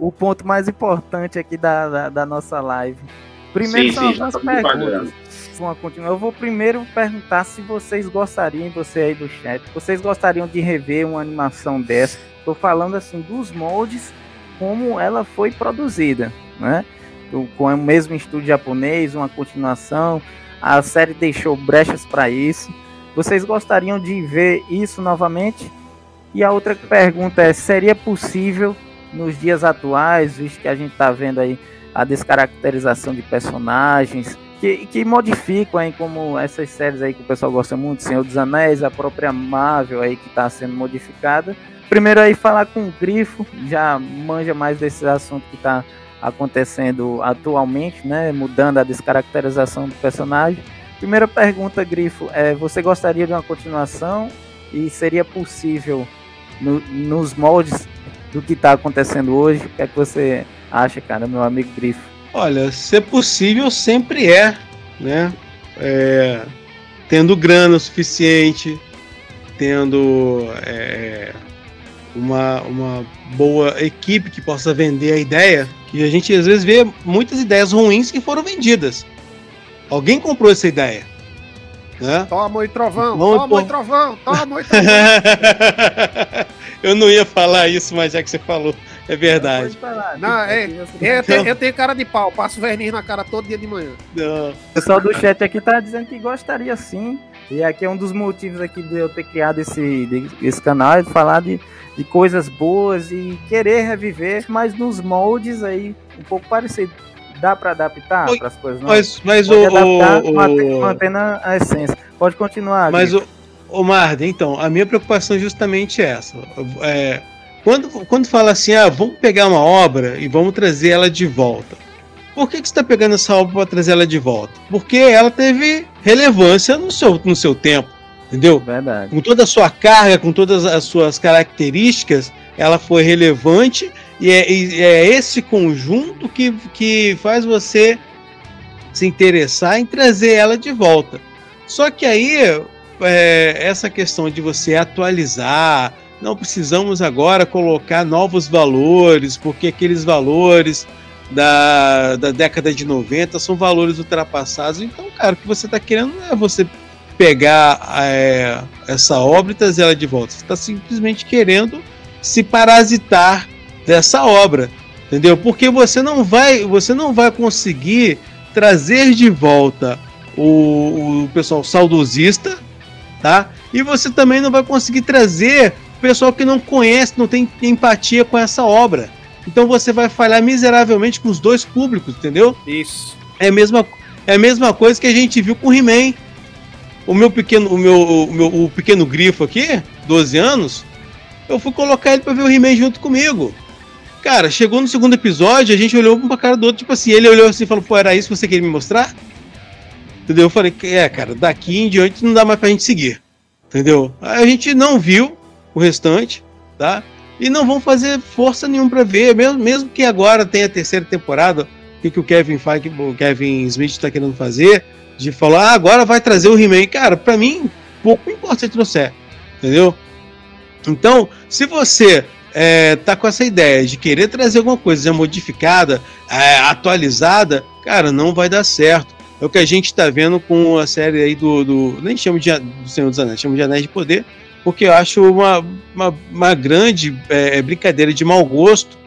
o ponto mais importante aqui da nossa live. Primeiro são as perguntas. Eu vou primeiro perguntar se vocês gostariam, você aí do chat, vocês gostariam de rever uma animação dessa? Estou falando assim dos moldes, como ela foi produzida, né? Com o mesmo estúdio japonês, uma continuação, a série deixou brechas para isso. Vocês gostariam de ver isso novamente? E a outra pergunta é, seria possível nos dias atuais, visto que a gente está vendo aí a descaracterização de personagens, que modificam aí, como essas séries aí que o pessoal gosta muito, Senhor dos Anéis, a própria Marvel aí que está sendo modificada. Primeiro aí falar com o Grifo, já manja mais desse assunto que está acontecendo atualmente, né, mudando a descaracterização do personagem. Primeira pergunta, Grifo, é, você gostaria de uma continuação e seria possível nos moldes do que está acontecendo hoje? O que é que você acha, cara, meu amigo Grifo? Olha, ser possível sempre é, né? É, tendo grana o suficiente, tendo uma boa equipe que possa vender a ideia, que a gente às vezes vê muitas ideias ruins que foram vendidas. Alguém comprou essa ideia, né? Toma o trovão, toma o trovão, toma o trovão. Eu não ia falar isso, mas já que você falou, é verdade. Não, eu tenho cara de pau, passo verniz na cara todo dia de manhã. Não. O pessoal do chat aqui tá dizendo que gostaria sim, e aqui é um dos motivos aqui de eu ter criado esse canal, é de falar de coisas boas e querer reviver, mas nos moldes aí, um pouco parecido. Dá para adaptar para as coisas, não? Mas mantendo a essência. Pode continuar. Mas, Marden, então, a minha preocupação é justamente essa. É, quando fala assim, ah, vamos pegar uma obra e vamos trazer ela de volta. Por que você está pegando essa obra para trazer ela de volta? Porque ela teve relevância no seu tempo, entendeu? Verdade. Com toda a sua carga, com todas as suas características, ela foi relevante. E é esse conjunto que faz você se interessar em trazer ela de volta. Só que aí, essa questão de você atualizar, não precisamos agora colocar novos valores, porque aqueles valores da década de 90 são valores ultrapassados. Então, cara, o que você está querendo não é você pegar essa obra e trazer ela de volta. Você está simplesmente querendo se parasitar dessa obra, entendeu? Porque você não vai conseguir trazer de volta o pessoal saudosista, tá? E você também não vai conseguir trazer o pessoal que não conhece, não tem empatia com essa obra. Então você vai falhar miseravelmente com os dois públicos, entendeu? Isso. É a mesma coisa que a gente viu com o He-Man. O pequeno Grifo aqui, 12 anos, eu fui colocar ele para ver o He-Man junto comigo. Cara, chegou no segundo episódio, a gente olhou um pra cara do outro, tipo assim, ele olhou assim e falou, pô, era isso que você queria me mostrar? Entendeu? Eu falei, cara, daqui em diante não dá mais pra gente seguir. Entendeu? A gente não viu o restante, tá? E não vão fazer força nenhuma pra ver, mesmo que agora tenha a terceira temporada, o que o Kevin Smith tá querendo fazer, de falar, agora vai trazer o He-Man. Cara, pra mim, pouco importa se trouxer, entendeu? Então, se você... tá com essa ideia de querer trazer alguma coisa modificada, atualizada, cara, não vai dar certo. É o que a gente tá vendo com a série aí nem chamo do Senhor dos Anéis, chamo de Anéis de Poder, porque eu acho uma grande brincadeira de mau gosto,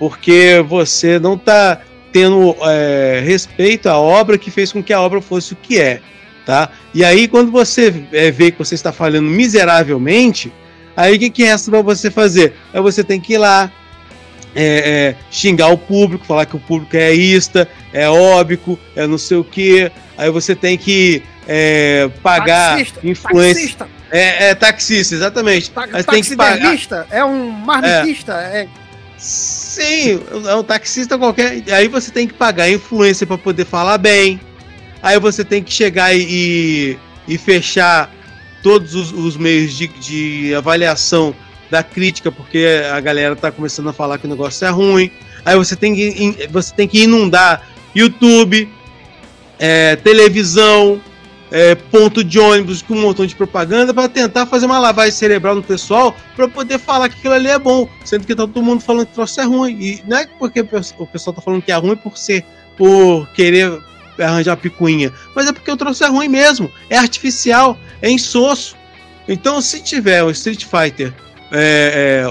porque você não tá tendo respeito à obra que fez com que a obra fosse o que é, tá? E aí quando você vê que você está falhando miseravelmente, aí o que resta para você fazer? Aí você tem que ir lá, xingar o público, falar que o público é aísta, é óbico, é não sei o que. Aí você tem que pagar influência. Taxista. É taxista, exatamente. Mas tem que pagar. É um marmitista? Sim, é um taxista qualquer. Aí você tem que pagar influência para poder falar bem. Aí você tem que chegar e fechar todos os meios de avaliação da crítica, porque a galera tá começando a falar que o negócio é ruim. Aí você tem que inundar YouTube, televisão, ponto de ônibus com um montão de propaganda para tentar fazer uma lavagem cerebral no pessoal para poder falar que aquilo ali é bom, sendo que tá todo mundo falando que o troço é ruim. E não é porque o pessoal tá falando que é ruim por querer arranjar picuinha, mas é porque o troço é ruim mesmo, é artificial, é insosso. Então, se tiver o Street Fighter,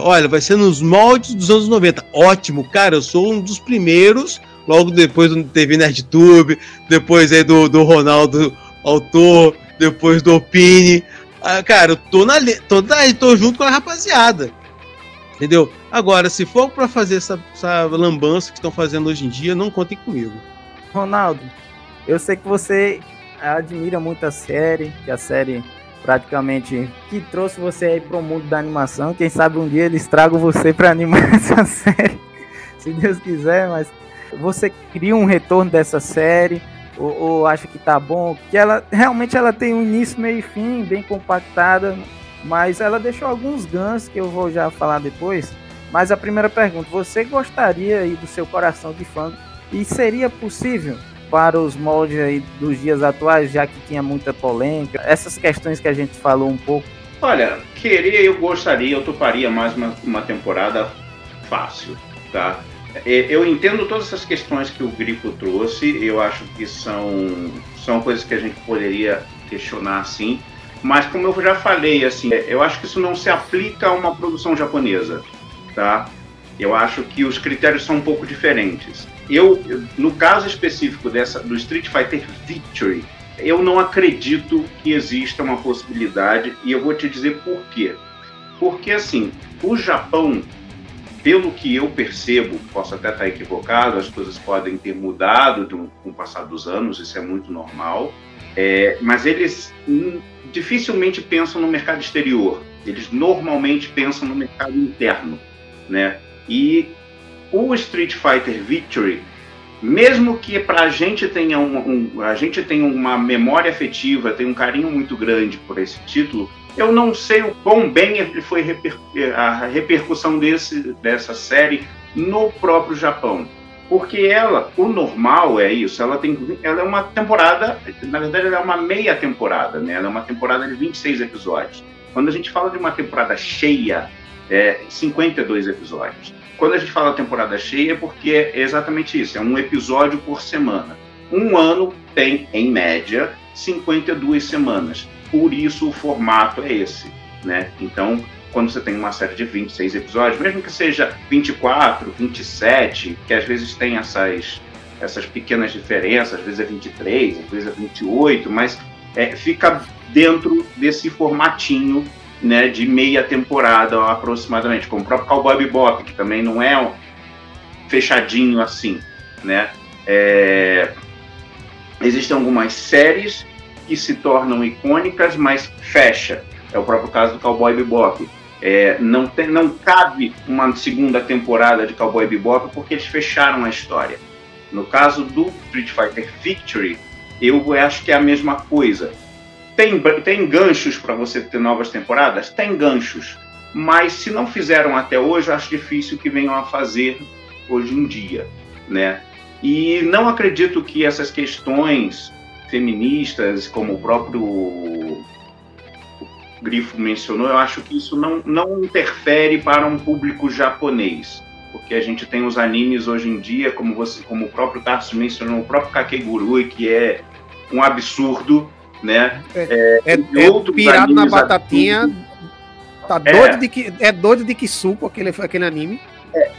olha, vai ser nos moldes dos anos 90, ótimo, cara, eu sou um dos primeiros, logo depois do TV NerdTube, depois aí do Ronaldo Autor, depois do Opini. Ah, cara, eu tô junto com a rapaziada, entendeu? Agora, se for pra fazer essa lambança que estão fazendo hoje em dia, não contem comigo. Ronaldo, eu sei que você admira muito a série, que a série praticamente que trouxe você aí pro mundo da animação. Quem sabe um dia eles tragam você pra animar essa série, se Deus quiser, mas você cria um retorno dessa série, ou acha que tá bom, que ela realmente ela tem um início, meio e fim, bem compactada, mas ela deixou alguns ganchos que eu vou já falar depois. Mas a primeira pergunta, você gostaria aí do seu coração de fã, e seria possível para os moldes aí dos dias atuais, já que tinha muita polêmica, essas questões que a gente falou um pouco? Olha, eu toparia mais uma temporada fácil, tá? Eu entendo todas essas questões que o Grifo trouxe, eu acho que são coisas que a gente poderia questionar, sim, mas como eu já falei, assim, eu acho que isso não se aplica a uma produção japonesa, tá? Eu acho que os critérios são um pouco diferentes. Eu no caso específico do Street Fighter Victory, eu não acredito que exista uma possibilidade, e eu vou te dizer por quê. Porque, assim, o Japão, pelo que eu percebo, posso até estar equivocado, as coisas podem ter mudado com o passar dos anos, isso é muito normal, mas eles dificilmente pensam no mercado exterior, eles normalmente pensam no mercado interno, né? E o Street Fighter Victory, mesmo que pra gente tenha a gente tenha uma memória afetiva, tem um carinho muito grande por esse título, eu não sei o quão bem foi a repercussão dessa série no próprio Japão. Porque o normal é isso, ela é uma temporada, na verdade ela é uma meia temporada, né? Ela é uma temporada de 26 episódios. Quando a gente fala de uma temporada cheia, 52 episódios. Quando a gente fala temporada cheia é porque é exatamente isso, é um episódio por semana. Um ano tem, em média, 52 semanas. Por isso o formato é esse, né? Então, quando você tem uma série de 26 episódios, mesmo que seja 24, 27, que às vezes tem essas pequenas diferenças, às vezes é 23, às vezes é 28, mas fica dentro desse formatinho, né, de meia temporada aproximadamente, como o próprio Cowboy Bebop, que também não é um fechadinho assim, né? Existem algumas séries que se tornam icônicas, mas fecha. É o próprio caso do Cowboy Bebop. Não cabe uma segunda temporada de Cowboy Bebop porque eles fecharam a história. No caso do Street Fighter Victory, eu acho que é a mesma coisa. Tem ganchos para você ter novas temporadas? Tem ganchos. Mas se não fizeram até hoje, eu acho difícil que venham a fazer hoje em dia, né? E não acredito que essas questões feministas, como o próprio Grifo mencionou, eu acho que isso não interfere para um público japonês, porque a gente tem os animes hoje em dia, como o próprio Tarso mencionou, o próprio Kakegurui, que é um absurdo, né? Outros pirado na batatinha, absurdos. Doido de que suco aquele anime.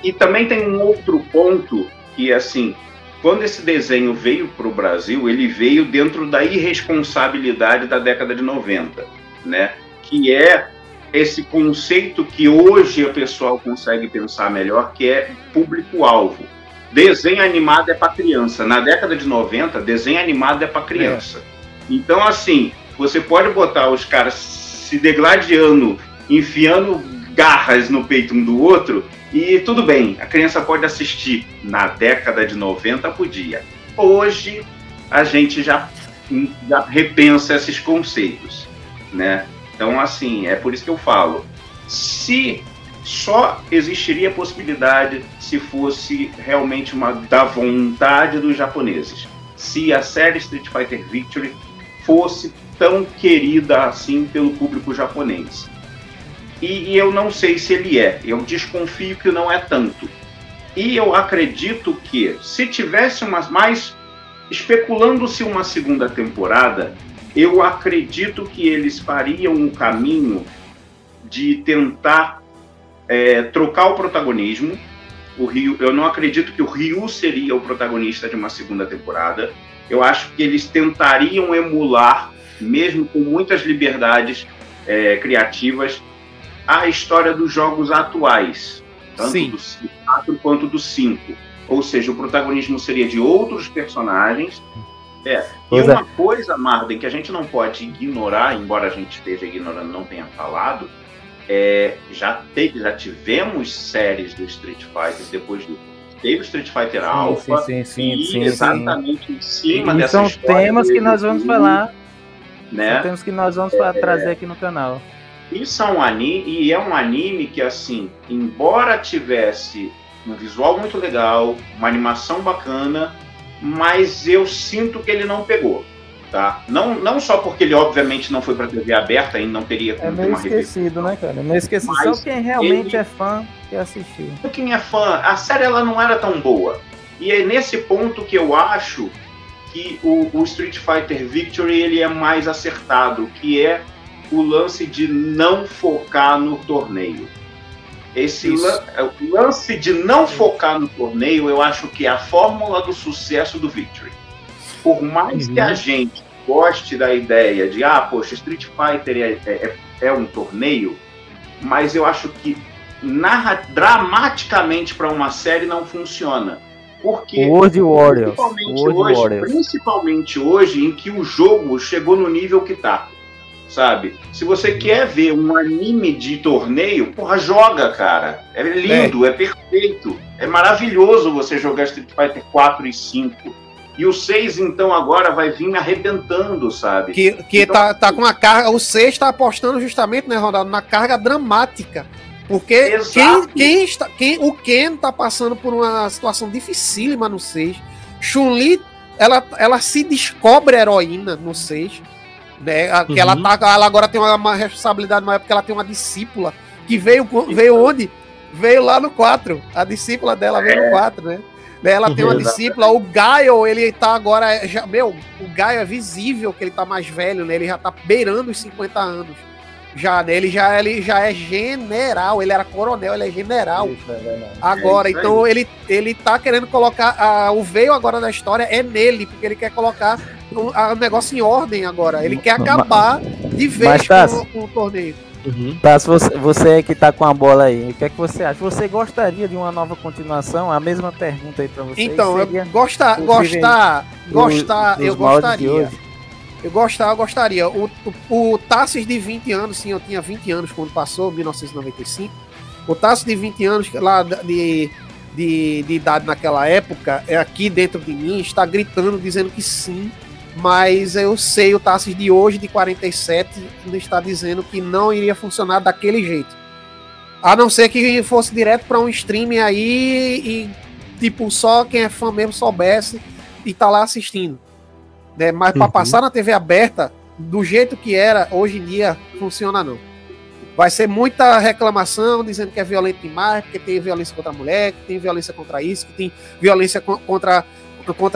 E também tem um outro ponto que, assim, quando esse desenho veio para o Brasil, ele veio dentro da irresponsabilidade da década de 90, né? Que é esse conceito que hoje o pessoal consegue pensar melhor, que é público-alvo. Desenho animado é para criança. Na década de 90, desenho animado é para criança. Então, assim, você pode botar os caras se degladiando, enfiando garras no peito um do outro, e tudo bem, a criança pode assistir. Na década de 90 podia. Hoje a gente já repensa esses conceitos, né? Então, assim, é por isso que eu falo. Só existiria a possibilidade se fosse realmente da vontade dos japoneses. Se a série Street Fighter Victory fosse tão querida assim pelo público japonês. E eu não sei se ele é, eu desconfio que não é tanto. E eu acredito que se tivesse umas mais, especulando-se uma segunda temporada, eu acredito que eles fariam um caminho de tentar trocar o protagonismo. O Ryu, eu não acredito que o Ryu seria o protagonista de uma segunda temporada. Eu acho que eles tentariam emular, mesmo com muitas liberdades criativas, a história dos jogos atuais, tanto do 4 quanto do 5. Ou seja, o protagonismo seria de outros personagens. E uma coisa, Marden, que a gente não pode ignorar, embora a gente esteja ignorando, não tenha falado, já tivemos séries do Street Fighter depois do... Teve o Street Fighter Alpha. Sim, exatamente em cima dessa história. São temas que nós vamos falar, né? São temas que nós vamos trazer aqui no canal. Isso é um anime, e é um anime que, assim, embora tivesse um visual muito legal, uma animação bacana, mas eu sinto que ele não pegou, tá? Não só porque ele, obviamente, não foi pra TV aberta e não teria como ter uma esquecido, né, cara? Meio esquecido, só quem realmente é fã que assistiu. Quem é fã, a série ela não era tão boa. E é nesse ponto que eu acho que o Street Fighter Victory ele é mais acertado, que é o lance de não focar no torneio. O lance de não focar no torneio, eu acho que é a fórmula do sucesso do Victory. Por mais que a gente goste da ideia de, poxa, Street Fighter é um torneio, mas eu acho que dramaticamente para uma série não funciona. Porque principalmente hoje, em que o jogo chegou no nível que tá. Sabe? Se você quer ver um anime de torneio, porra, joga, cara. É lindo, é perfeito. É maravilhoso você jogar Street Fighter 4 e 5. E o 6, então, agora vai vir arrebentando, sabe? Que então, tá com uma carga... O 6 tá apostando justamente, né, Ronaldo? Na carga dramática. Porque o Ken tá passando por uma situação dificílima no 6. Chun-Li, ela se descobre heroína no 6. Né, que ela agora tem uma responsabilidade maior, porque ela tem uma discípula que veio onde? Veio lá no 4. A discípula dela veio no 4, né? Ela tem uma discípula. O Gaio, ele tá agora... o Gaio é visível que ele tá mais velho, né? Ele já tá beirando os 50 anos. Já, né? Ele já é general. Ele era coronel, ele é general. Agora, então, ele tá querendo colocar... o veio agora da história é nele, porque ele quer colocar... o negócio em ordem agora. Ele quer acabar de vez com o torneio. Tássio, você que tá com a bola aí, o que é que você acha? Você gostaria de uma nova continuação? A mesma pergunta aí pra você. Então, eu gostaria. O Tássio de 20 anos, sim, eu tinha 20 anos quando passou, 1995. O Tássio de 20 anos, lá de idade naquela época, aqui dentro de mim, está gritando, dizendo que sim. Mas eu sei, o Tassis de hoje, de 47, está dizendo que não iria funcionar daquele jeito. A não ser que fosse direto para um streaming aí e, tipo, só quem é fã mesmo soubesse e tá lá assistindo. Né? Mas para passar na TV aberta, do jeito que era, hoje em dia, funciona não. Vai ser muita reclamação, dizendo que é violento demais, que tem violência contra a mulher, que tem violência contra isso, que tem violência contra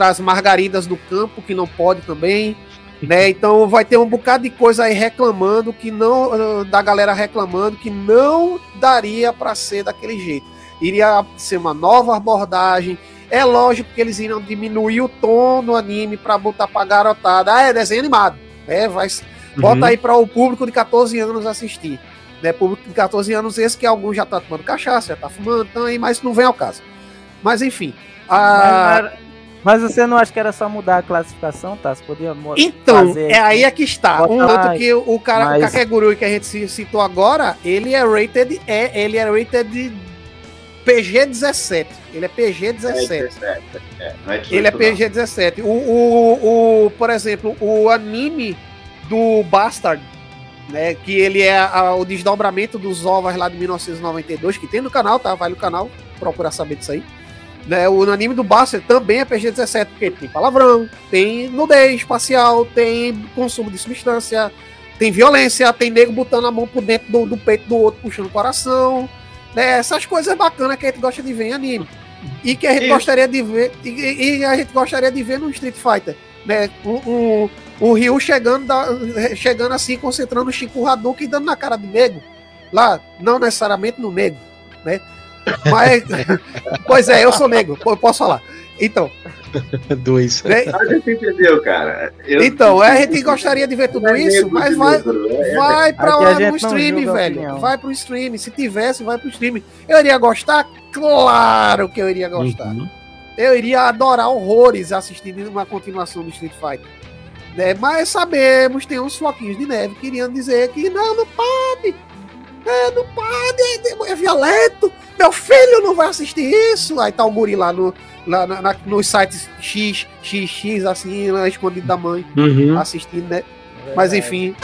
as margaridas do campo, que não pode também, né? Então vai ter um bocado de coisa aí reclamando que não, da galera reclamando que não daria para ser daquele jeito. Iria ser uma nova abordagem. É lógico que eles iriam diminuir o tom do anime para botar pra garotada. Desenho animado, né? Bota aí para o público de 14 anos assistir, né? Público de 14 anos esse que alguns já tá tomando cachaça, já tá fumando, então aí, mas não vem ao caso. Mas enfim, mas você não acha que era só mudar a classificação, tá? Você podia mudar. Então, aí é que está. Tanto que o cara, o Kakegurui que a gente citou agora, ele é rated PG-17. Ele é PG-17. Ele é PG-17. Por exemplo, o anime do Bastard, né, que ele é o desdobramento dos ovos lá de 1992, que tem no canal, tá? Vai no canal procurar saber disso aí. Né, o anime do Bastard também é PG-17, porque tem palavrão, tem nudez espacial, tem consumo de substância, tem violência, tem nego botando a mão por dentro do peito do outro, puxando o coração, né, essas coisas bacanas que a gente gosta de ver em anime, e que a gente gostaria de ver, e a gente gostaria de ver no Street Fighter, né, o Ryu chegando assim, concentrando o Shinku Hadouken e dando na cara do nego, lá, não necessariamente no nego, né, mas, pois é, eu sou negro, eu posso falar. Então, dois. Né? A gente entendeu, cara. Então, a gente gostaria de ver tudo isso, mas vai pra lá no stream, velho. Vai pro stream. Se tivesse, vai pro stream. Eu iria gostar? Claro que eu iria gostar. Uhum. Eu iria adorar horrores assistindo uma continuação do Street Fighter. Né? Mas sabemos, tem uns floquinhos de neve querendo dizer que não pode. Não pode, é violento. Meu filho não vai assistir isso. Aí tá o guri lá nos sites XXX, assim, escondido da mãe, assistindo, né? É. Mas enfim.